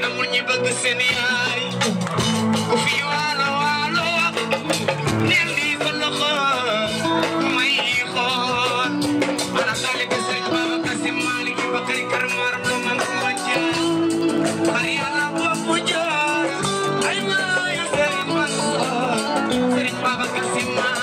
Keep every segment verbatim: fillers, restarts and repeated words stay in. nga mu ñi bëgg seen yaay ku fi waalo waalo neen di ko loxo may xool ana tali bi sëñ ba Kasim Malik ba kay karmar mo man ko wacce bari ala bopp jaar ay may sëñ man sëñ ba Kasim Malik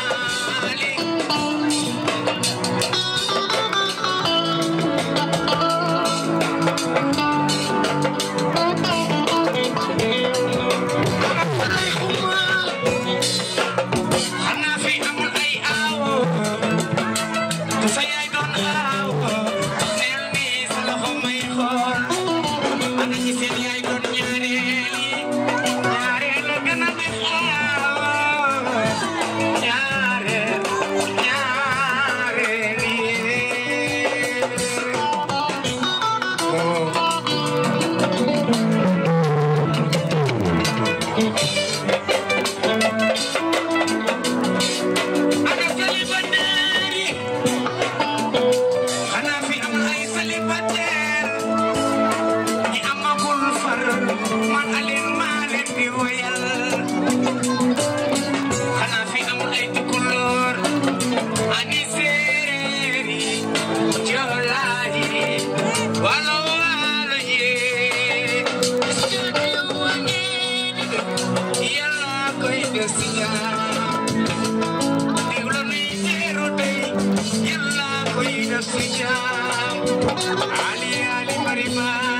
Ali Ali Mariba.